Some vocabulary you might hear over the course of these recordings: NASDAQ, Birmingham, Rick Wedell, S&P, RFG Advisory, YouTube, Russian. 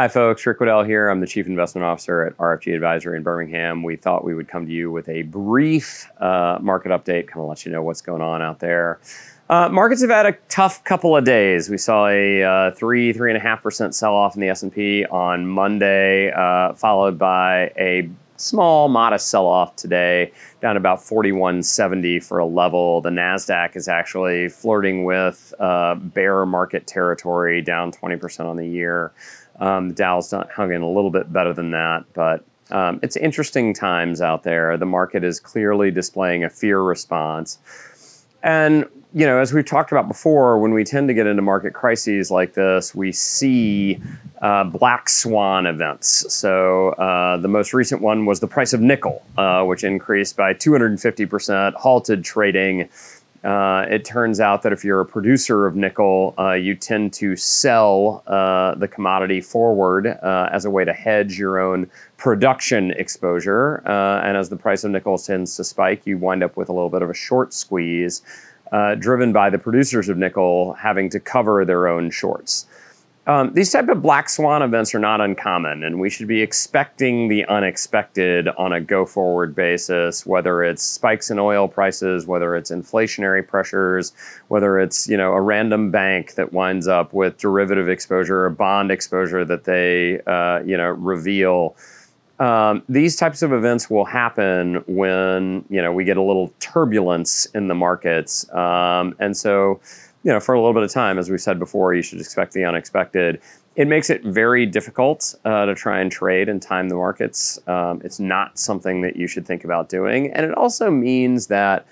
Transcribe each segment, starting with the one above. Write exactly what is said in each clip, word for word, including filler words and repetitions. Hi folks, Rick Wedell here. I'm the Chief Investment Officer at R F G Advisory in Birmingham. We thought we would come to you with a brief uh, market update, kind of let you know what's going on out there. Uh, markets have had a tough couple of days. We saw a uh, three, three and a half percent sell-off in the S and P on Monday, uh, followed by a small, modest sell-off today, down about forty-one seventy for a level. The NASDAQ is actually flirting with uh, bear market territory, down twenty percent on the year. Um, the Dow's not hung in a little bit better than that, but um, it's interesting times out there. The market is clearly displaying a fear response. And, you know, as we've talked about before, when we tend to get into market crises like this, we see uh, black swan events. So uh, the most recent one was the price of nickel, uh, which increased by two hundred fifty percent, halted trading. Uh, it turns out that if you're a producer of nickel, uh, you tend to sell uh, the commodity forward uh, as a way to hedge your own production exposure. Uh, and as the price of nickel tends to spike, you wind up with a little bit of a short squeeze, uh, driven by the producers of nickel having to cover their own shorts. Um, these type of black swan events are not uncommon, and we should be expecting the unexpected on a go-forward basis, whether it's spikes in oil prices, whether it's inflationary pressures, whether it's, you know, a random bank that winds up with derivative exposure or bond exposure that they, uh, you know, reveal. Um, these types of events will happen when, you know, we get a little turbulence in the markets. Um, and so... You know, for a little bit of time, as we've said before, you should expect the unexpected. It makes it very difficult uh, to try and trade and time the markets. Um, it's not something that you should think about doing. And it also means that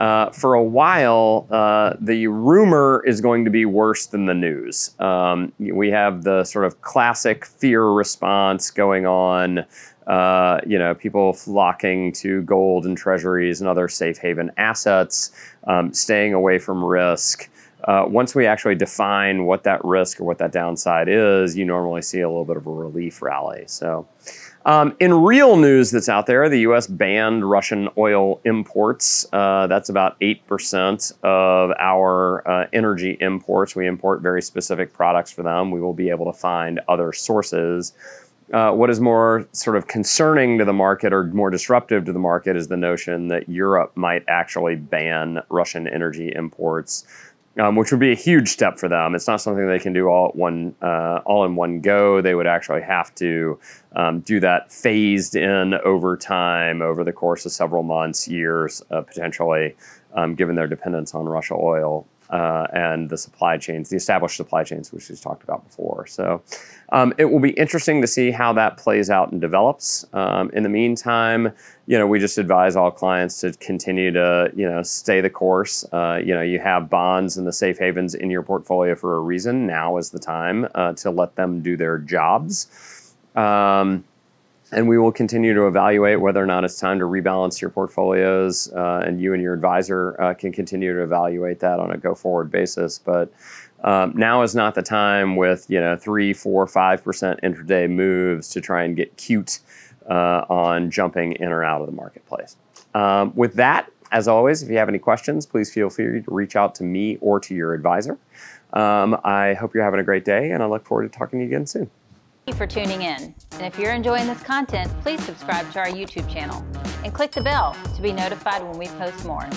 uh, for a while, uh, the rumor is going to be worse than the news. Um, we have the sort of classic fear response going on. Uh, you know, people flocking to gold and treasuries and other safe haven assets, um, staying away from risk. Uh, once we actually define what that risk or what that downside is, you normally see a little bit of a relief rally. So um, in real news that's out there, the U S banned Russian oil imports. Uh, that's about eight percent of our uh, energy imports. We import very specific products for them. We will be able to find other sources. Uh, what is more sort of concerning to the market or more disruptive to the market is the notion that Europe might actually ban Russian energy imports. Um, which would be a huge step for them. It's not something they can do all at one, uh, all in one go. They would actually have to um, do that phased in over time, over the course of several months, years, uh, potentially, um, given their dependence on Russia oil uh, and the supply chains, the established supply chains, which we've talked about before. So um, it will be interesting to see how that plays out and develops. Um, in the meantime, you know, we just advise all clients to continue to, you know, stay the course. Uh, you know, you have bonds and the safe havens in your portfolio for a reason. Now is the time uh, to let them do their jobs. Um, and we will continue to evaluate whether or not it's time to rebalance your portfolios. Uh, and you and your advisor uh, can continue to evaluate that on a go-forward basis. But um, now is not the time with, you know, three, four, five percent intraday moves to try and get cute Uh, on jumping in or out of the marketplace. Um, with that, as always, if you have any questions, please feel free to reach out to me or to your advisor. Um, I hope you're having a great day, and I look forward to talking to you again soon. Thank you for tuning in. And if you're enjoying this content, please subscribe to our YouTube channel and click the bell to be notified when we post more.